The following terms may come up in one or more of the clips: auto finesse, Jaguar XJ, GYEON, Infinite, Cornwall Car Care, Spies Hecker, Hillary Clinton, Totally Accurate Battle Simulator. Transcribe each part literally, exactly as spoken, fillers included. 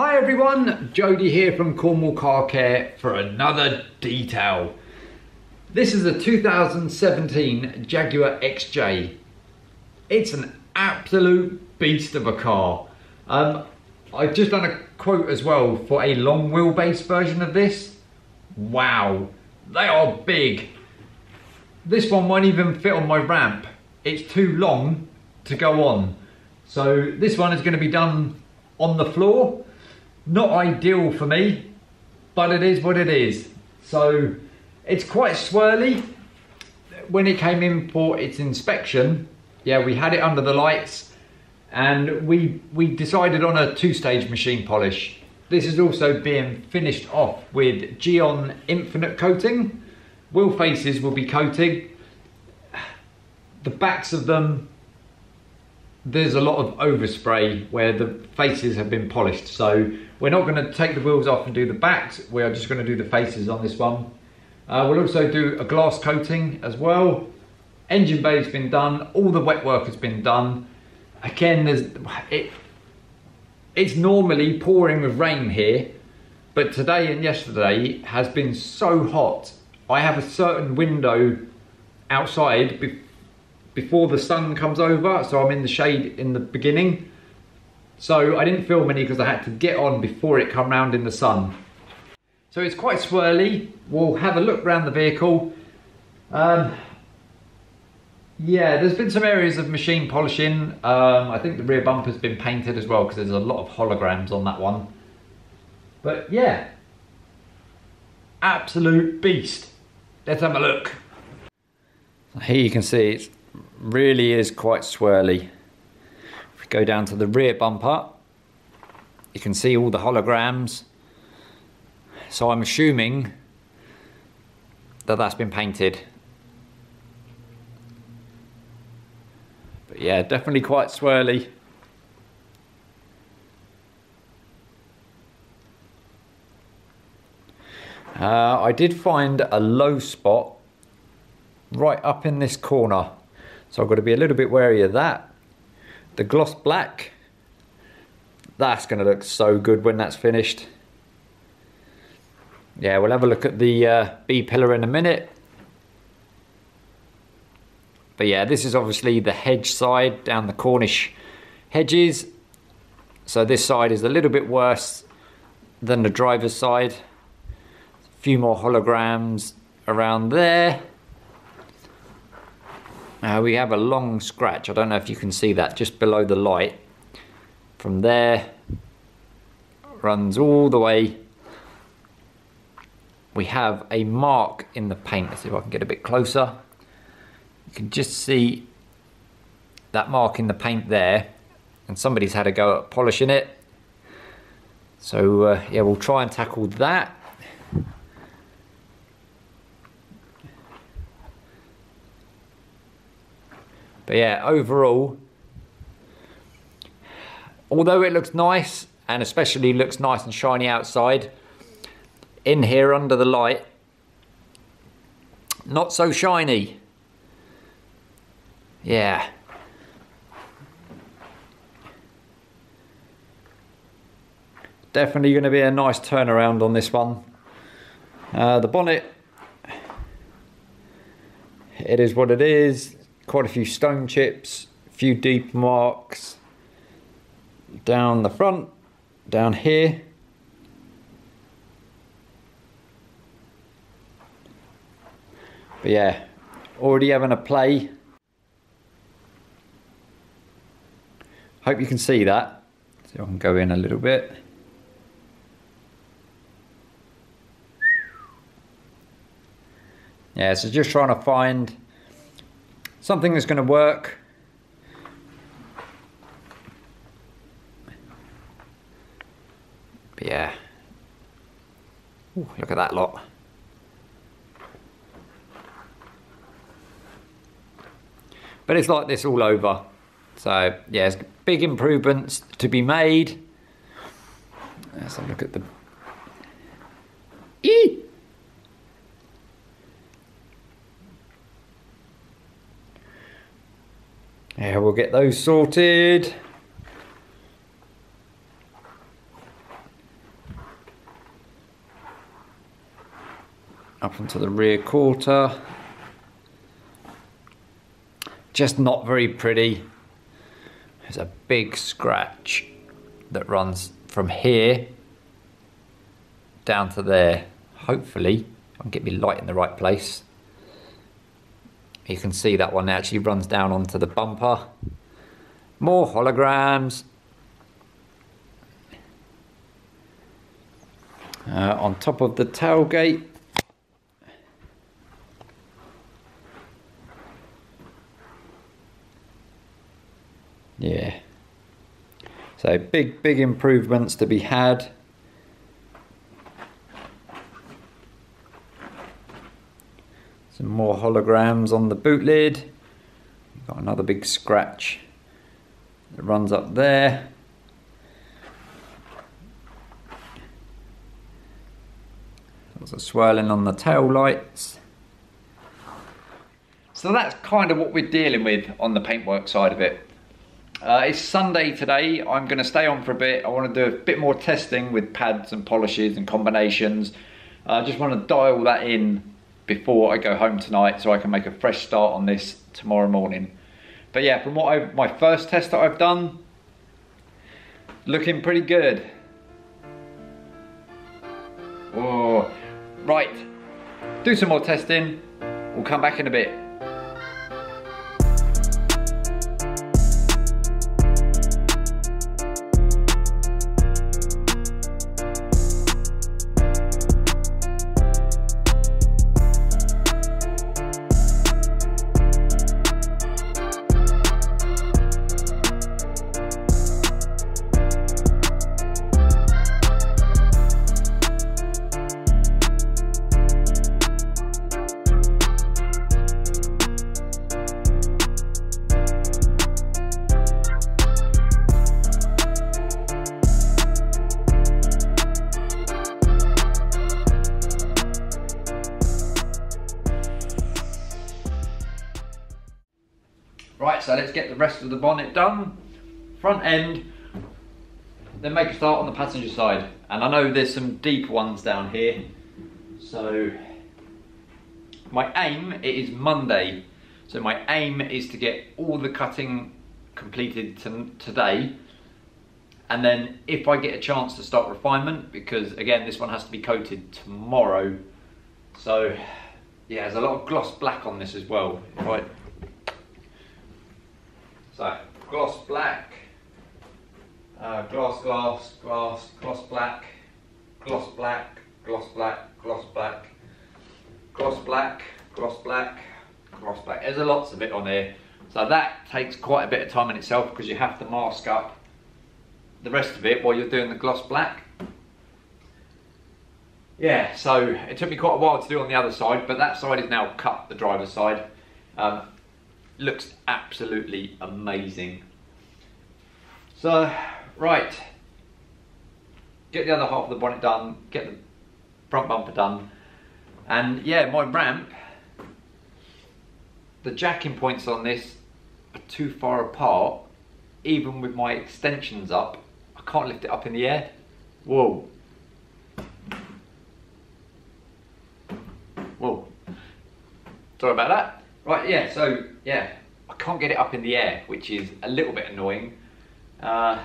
Hi everyone, Jody here from Cornwall Car Care for another detail. This is a two thousand seventeen Jaguar X J. It's an absolute beast of a car. Um, I've just done a quote as well for a long wheelbase version of this. Wow, they are big. This one won't even fit on my ramp. It's too long to go on. So this one is going to be done on the floor. Not ideal for me, but it is what it is. So it's quite swirly. When it came in for its inspection, yeah, we had it under the lights and we we decided on a two-stage machine polish. This is also being finished off with GYEON Infinite coating. Wheel faces will be coated. The backs of them, there's a lot of overspray where the faces have been polished, so we're not going to take the wheels off and do the backs. We are just going to do the faces on this one. Uh, we'll also do a glass coating as well. Engine bay's been done, all the wet work has been done. Again, there's it it's normally pouring with rain here, but today and yesterday has been so hot. I have a certain window outside before before the sun comes over, so I'm in the shade in the beginning, so I didn't film any because I had to get on before it come round in the sun. So it's quite swirly. We'll have a look around the vehicle. Um, yeah, there's been some areas of machine polishing. um, I think the rear bumper's been painted as well because there's a lot of holograms on that one. But yeah, absolute beast. Let's have a look. Here you can see it's really is quite swirly. If we go down to the rear bumper, you can see all the holograms, so I'm assuming that that's been painted. But yeah, definitely quite swirly. uh, I did find a low spot right up in this corner, so I've got to be a little bit wary of that. The gloss black, that's going to look so good when that's finished. Yeah, we'll have a look at the uh, B pillar in a minute. But yeah, this is obviously the hedge side down the Cornish hedges. So this side is a little bit worse than the driver's side. A few more holograms around there. Uh, we have a long scratch, I don't know if you can see that, just below the light. From there, runs all the way. We have a mark in the paint. Let's see if I can get a bit closer. You can just see that mark in the paint there, and somebody's had a go at polishing it. So uh, yeah, we'll try and tackle that. But yeah, overall, although it looks nice, and especially looks nice and shiny outside, in here under the light, not so shiny. Yeah. Definitely going to be a nice turnaround on this one. Uh, the bonnet, it is what it is. Quite a few stone chips, a few deep marks down the front, down here. But yeah, already having a play. Hope you can see that. So I can go in a little bit. Yeah, so just trying to find something that's going to work. But yeah. Ooh, look at that lot. But it's like this all over. So yeah, there's big improvements to be made. Let's have a look at the... Eee! Yeah, we'll get those sorted. up onto the rear quarter. Just not very pretty. There's a big scratch that runs from here down to there. Hopefully, I can get me light in the right place. You can see that one actually runs down onto the bumper. More holograms. Uh, on top of the tailgate. Yeah. So big, big improvements to be had. Some more holograms on the boot lid. Got another big scratch that runs up there. Lots of swirling on the tail lights. So that's kind of what we're dealing with on the paintwork side of it. Uh, it's Sunday today. I'm going to stay on for a bit. I want to do a bit more testing with pads and polishes and combinations. I uh, just want to dial that in before I go home tonight so I can make a fresh start on this tomorrow morning. But yeah, from what I've, my first test that I've done, looking pretty good. Oh, right. Do some more testing. We'll come back in a bit. Right, so let's get the rest of the bonnet done, front end, then make a start on the passenger side. And I know there's some deep ones down here, so my aim, it is Monday, so my aim is to get all the cutting completed today, and then if I get a chance to start refinement, because again this one has to be coated tomorrow, so yeah, there's a lot of gloss black on this as well. Right. So, gloss black, uh, gloss, glass, glass, gloss black, gloss black, gloss black, gloss black, gloss black, gloss black, gloss black. There's a lots of it on here. So that takes quite a bit of time in itself because you have to mask up the rest of it while you're doing the gloss black. Yeah, so it took me quite a while to do on the other side, but that side is now cut, the driver's side. Um, Looks absolutely amazing. So, right, get the other half of the bonnet done, get the front bumper done, and yeah, my ramp, the jacking points on this are too far apart, even with my extensions up. I can't lift it up in the air. Whoa. Whoa. Sorry about that. Right, yeah, so, yeah, I can't get it up in the air, which is a little bit annoying. Uh,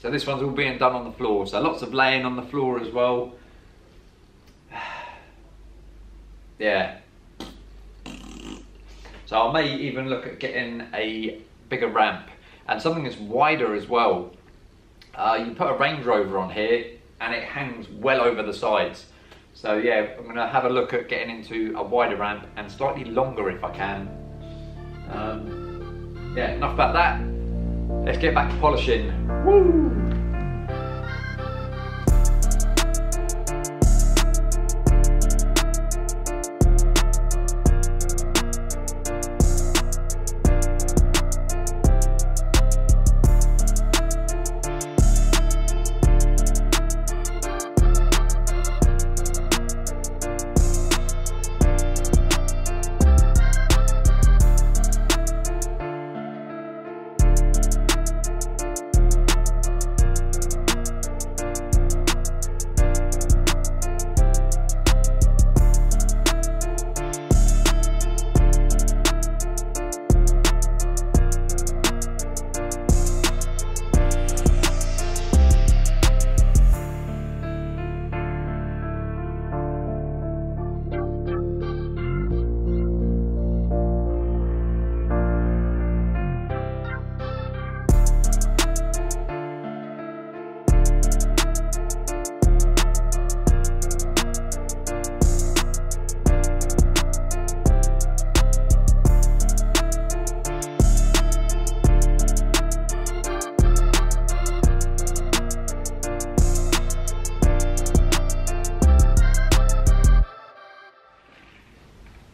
so this one's all being done on the floor, so lots of laying on the floor as well. Yeah. So I may even look at getting a bigger ramp, and something that's wider as well. Uh, you put a Range Rover on here, and it hangs well over the sides. So yeah, I'm going to have a look at getting into a wider ramp and slightly longer if I can. Um, yeah, enough about that. Let's get back to polishing. Woo!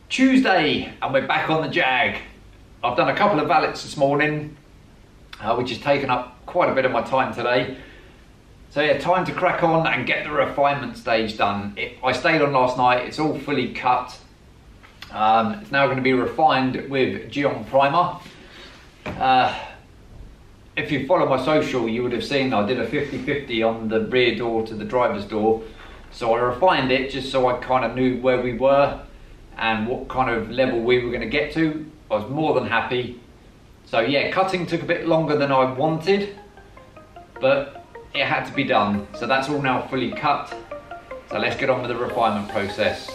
Tuesday, and we're back on the Jag. I've done a couple of valets this morning, uh, which has taken up quite a bit of my time today. So yeah, time to crack on and get the refinement stage done. It, I stayed on last night, it's all fully cut. Um, it's now going to be refined with GYEON primer. Uh, if you follow my social, you would have seen I did a fifty fifty on the rear door to the driver's door. So I refined it just so I kind of knew where we were and what kind of level we were going to get to. I was more than happy. So yeah, cutting took a bit longer than I wanted, but it had to be done. So that's all now fully cut. So let's get on with the refinement process.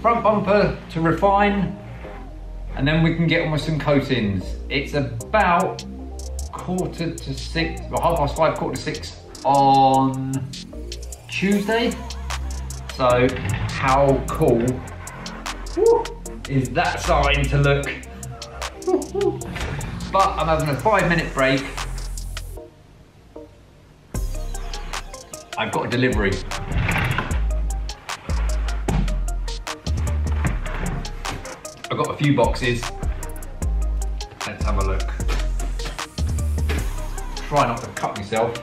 Front bumper to refine, and then we can get on with some coatings. It's about quarter to six, well, half past five, quarter to six on Tuesday. So how cool woo, is that sign to look? Woo-hoo. But I'm having a five minute break. I've got a delivery. I've got a few boxes. Let's have a look. Try not to cut myself.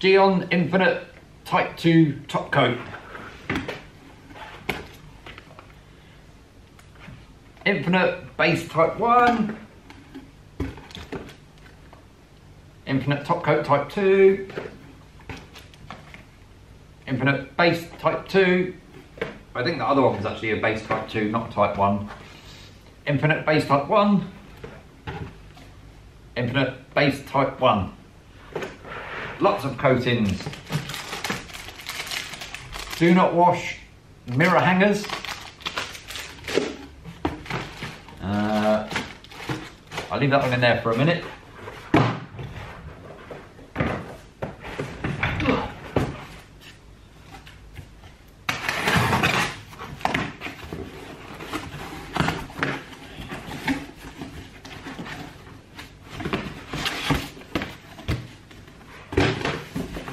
GYEON Infinite Type two Top Coat. Infinite Base Type one. Infinite Top Coat Type two. Infinite Base Type two. I think the other one was actually a Base Type two, not Type one. Infinite Base Type one. Infinite Base Type one. Lots of coatings. Do not wash mirror hangers. Uh, I'll leave that one in there for a minute.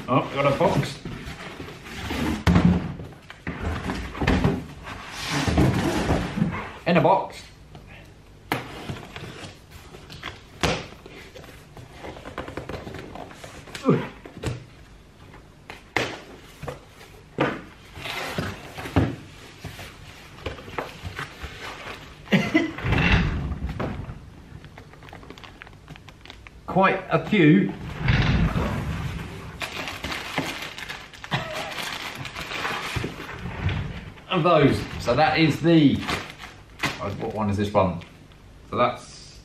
Oh, got a box. In a box. Ooh. Quite a few. Of those. So that is the, what one is this one? So that's,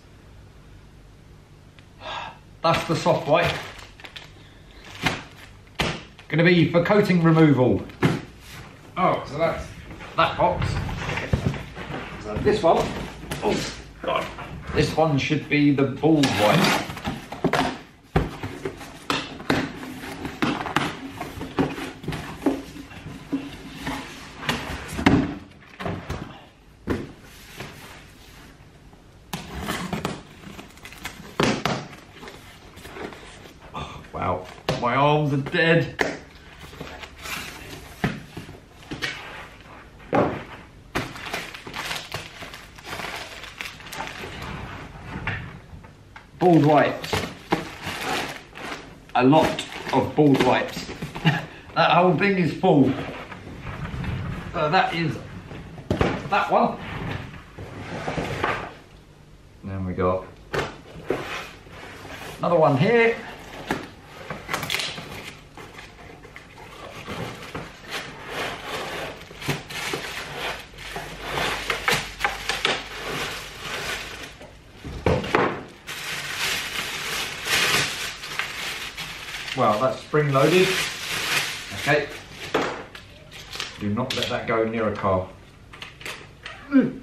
that's the soft white. Gonna be for coating removal. Oh, so that's that box. So this one, oh God. This one should be the bald white. Wow, my arms are dead. Bald wipes. A lot of bald wipes. That whole thing is full. So that is that one. And then we got another one here. Well, that's spring loaded. Okay. Do not let that go near a car. Mm.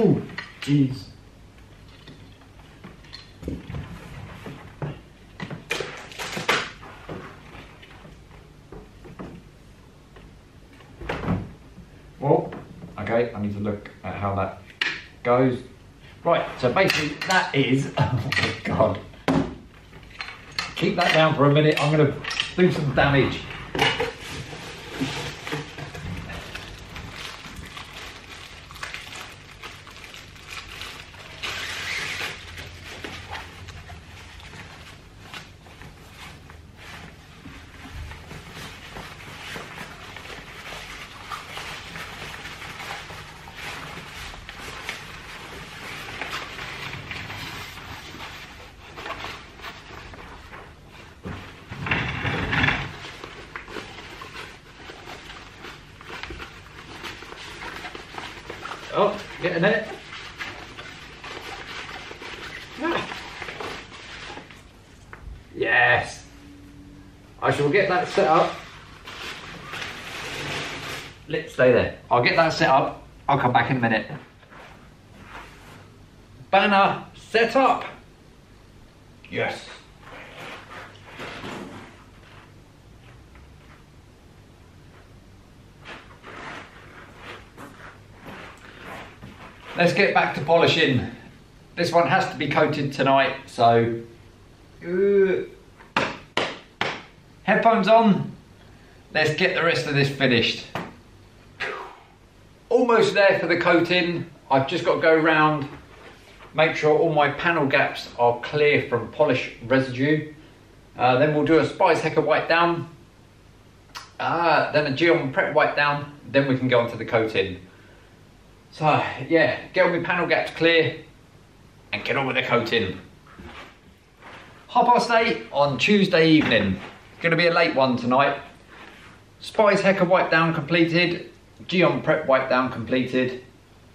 Ooh, jeez. Well. Okay, I need to look at how that goes. Right, so basically that is, oh my God. Keep that down for a minute, I'm gonna do some damage. Oh, getting it. Yes. I shall get that set up. Let's stay there. I'll get that set up. I'll come back in a minute. Banner set up. Yes. Let's get back to polishing. This one has to be coated tonight, so. Uh, headphones on. Let's get the rest of this finished. Almost there for the coating. I've just got to go round, make sure all my panel gaps are clear from polish residue. Uh, then we'll do a Spies Hecker wipe down. Uh, then a GYEON prep wipe down. Then we can go on to the coating. So, yeah, get all my panel gaps clear and get on with the coating. Half past eight on Tuesday evening. Going to be a late one tonight. Spies Hecker wipe down completed. GYEON prep wipe down completed.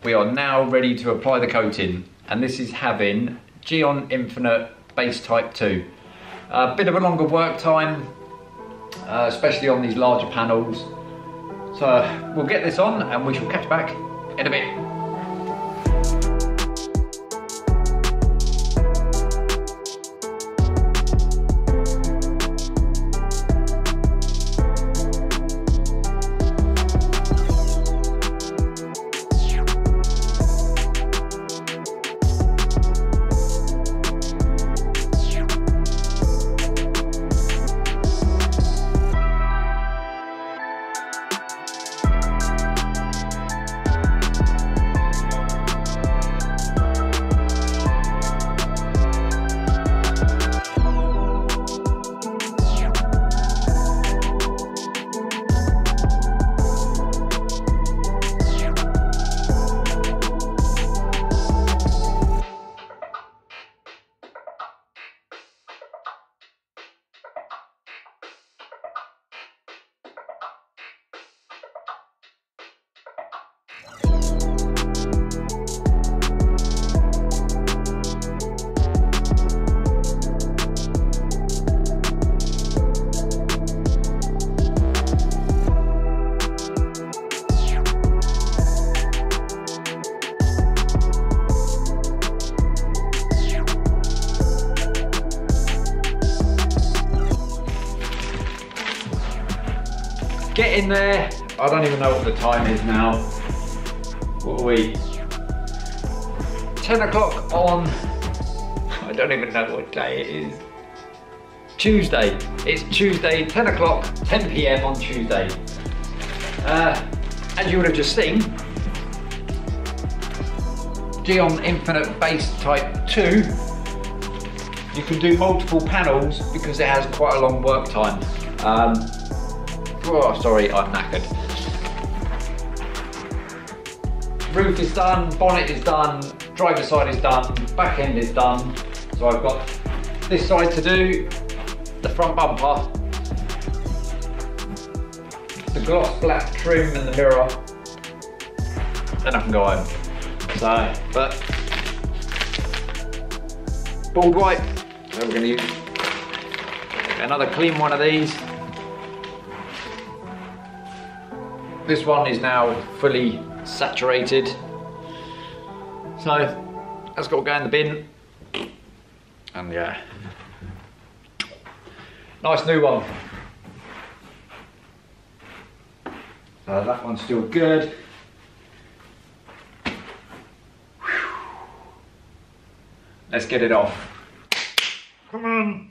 We are now ready to apply the coating. And this is having GYEON Infinite Base Type two. A bit of a longer work time, uh, especially on these larger panels. So, we'll get this on and we shall catch back in a bit. Get in there. I don't even know what the time is now. What are we? ten o'clock on, I don't even know what day it is. Tuesday. It's Tuesday, ten o'clock, ten p m on Tuesday. Uh, as you would have just seen, GYEON Infinite Base Type two. You can do multiple panels because it has quite a long work time. Um, oh, sorry, I'm knackered. Roof is done, bonnet is done, driver's side is done, back end is done. So I've got this side to do, the front bumper, the gloss black trim in the mirror, then I can go home. So, but bald wipe. So we're going to use another clean one of these. This one is now fully saturated, so that's got to go in the bin. And yeah, nice new one. So that one's still good. Let's get it off. Come on.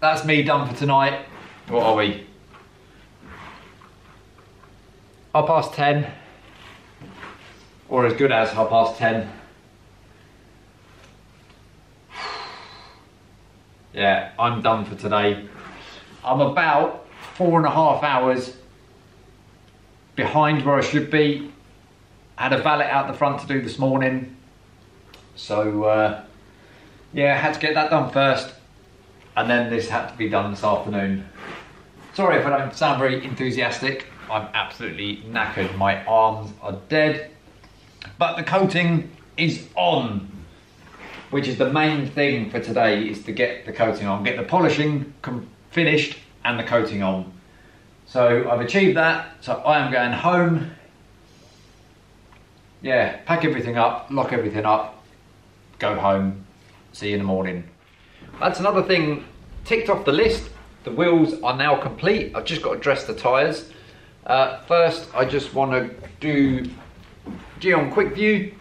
That's me done for tonight. What are we? Half past ten. Or as good as half past ten. Yeah, I'm done for today. I'm about four and a half hours behind where I should be. I had a valet out the front to do this morning. So, uh, yeah, I had to get that done first. And then this had to be done this afternoon. Sorry if I don't sound very enthusiastic. I'm absolutely knackered. My arms are dead. But the coating is on, which is the main thing for today, is to get the coating on, get the polishing finished and the coating on. So I've achieved that. So I am going home. Yeah, pack everything up, lock everything up, go home. See you in the morning. That's another thing ticked off the list. The wheels are now complete. I've just got to dress the tyres. Uh, first, I just want to do GYEON Quick View.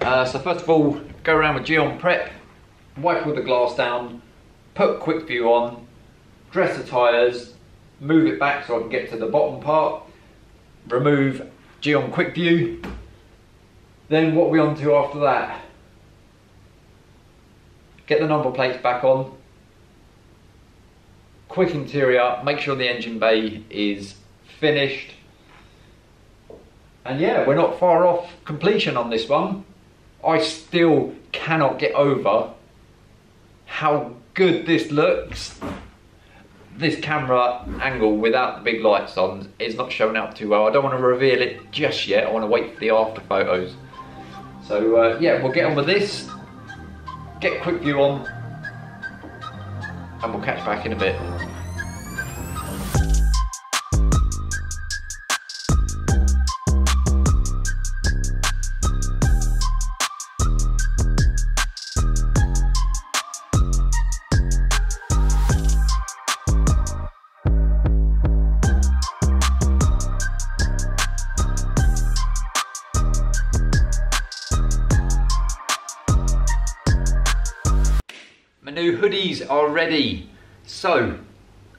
Uh, so first of all, go around with GYEON Prep, wipe all the glass down, put Quick View on, dress the tyres, move it back so I can get to the bottom part, remove GYEON Quick View. Then what are we on to after that? Get the number plates back on, quick interior, make sure the engine bay is finished. And yeah, we're not far off completion on this one. I still cannot get over how good this looks. This camera angle without the big lights on is not showing up too well. I don't want to reveal it just yet. I want to wait for the after photos. So uh, yeah, we'll get on with this. Get Quick View on, and we'll catch back in a bit. New hoodies are ready, so I'm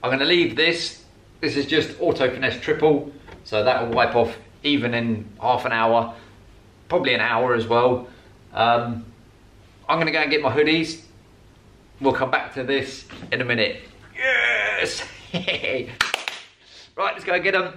going to leave this. This is just Auto Finesse triple, so that will wipe off even in half an hour, probably an hour as well. Um, I'm going to go and get my hoodies. We'll come back to this in a minute. Yes! Right, let's go and get them.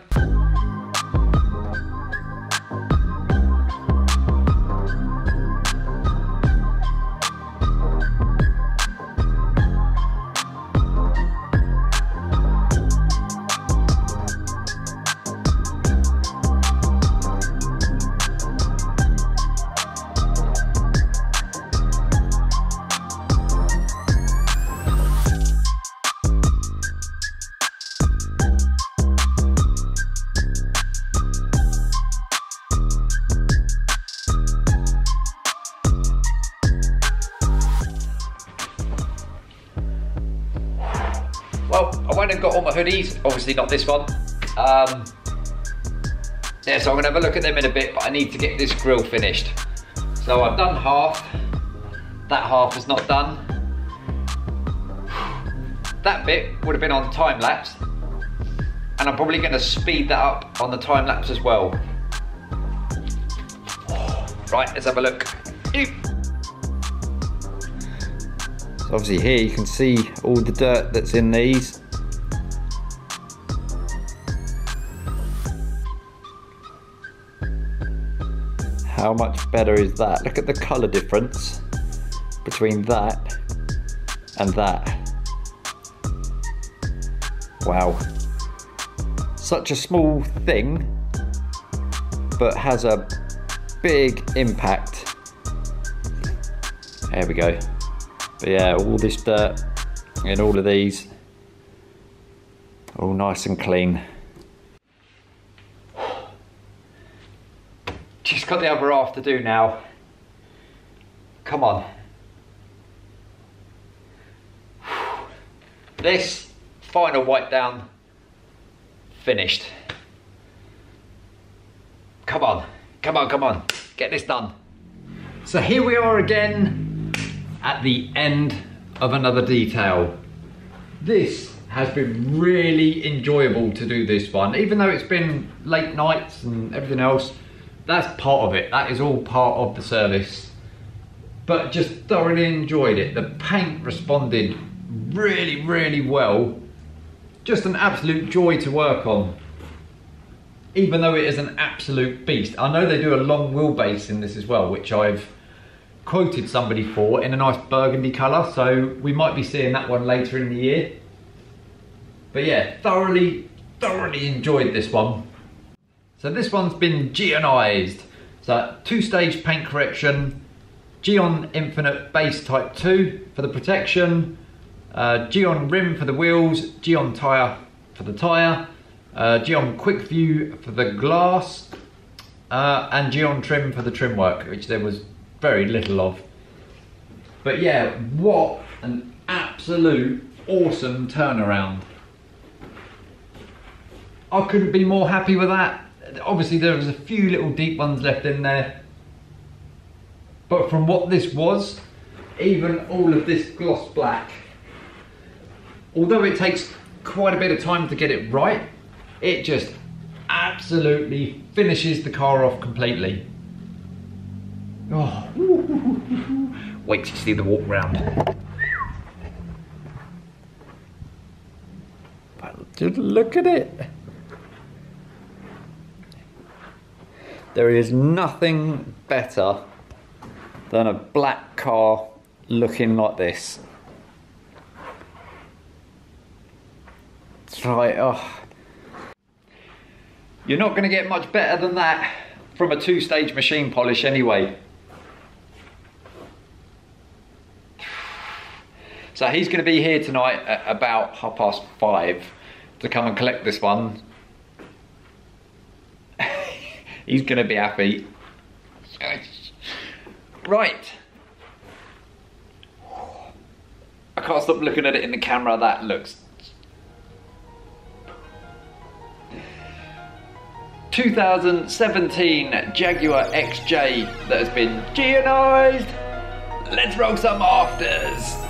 hoodies, obviously not this one. Um, yeah, so I'm gonna have a look at them in a bit, but I need to get this grill finished. So I've done half, that half is not done. That bit would have been on time lapse, and I'm probably gonna speed that up on the time lapse as well. Right, let's have a look. Eep. So obviously here you can see all the dirt that's in these. How much better is that? Look at the colour difference between that and that. Wow. Such a small thing, but has a big impact. There we go. But yeah, all this dirt and all of these are all nice and clean. Just got the other half to do now. Come on. This final wipe down finished. Come on. Come on, come on, get this done. So here we are again at the end of another detail. This has been really enjoyable to do this one, even though it's been late nights and everything else. That's part of it, that is all part of the service. But just thoroughly enjoyed it. The paint responded really, really well. Just an absolute joy to work on. Even though it is an absolute beast. I know they do a long wheelbase in this as well, which I've quoted somebody for in a nice burgundy colour, so we might be seeing that one later in the year. But yeah, thoroughly, thoroughly enjoyed this one. So this one's been GYEONised. So two-stage paint correction, GYEON Infinite Base Type two for the protection, uh, GYEON Rim for the wheels, GYEON Tyre for the tyre, Uh, GYEON Quick View for the glass, uh, and GYEON Trim for the trim work, which there was very little of. But yeah, what an absolute awesome turnaround. I couldn't be more happy with that. Obviously there was a few little deep ones left in there, but from what this was, even all of this gloss black, although it takes quite a bit of time to get it right, it just absolutely finishes the car off completely. Oh. Wait to see the walk round. But just look at it. There is nothing better than a black car looking like this. It's like, oh. You're not going to get much better than that from a two-stage machine polish anyway. So he's going to be here tonight at about half past five to come and collect this one. He's going to be happy. Right. I can't stop looking at it in the camera. That looks... two thousand seventeen Jaguar X J that has been GYEONised. Let's roll some afters.